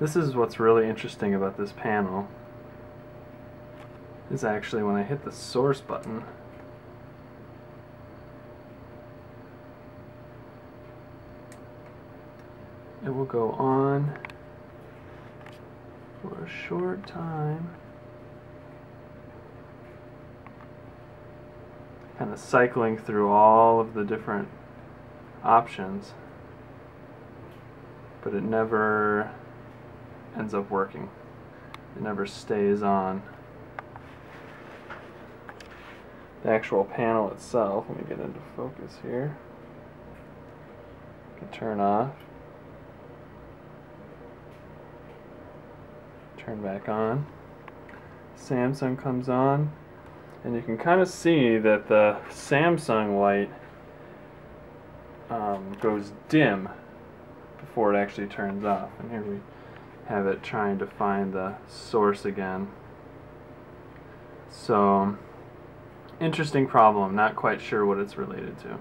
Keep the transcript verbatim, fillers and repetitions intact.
This is what's really interesting about this panel, is actually when I hit the source button, it will go on for a short time, kind of cycling through all of the different options, but it never ends up working. It never stays on. The actual panel itself, let me get into focus here, I can turn off, turn back on. Samsung comes on, and you can kind of see that the Samsung light um, goes dim before it actually turns off. And here we have it trying to find the source again. So, interesting problem, not quite sure what it's related to.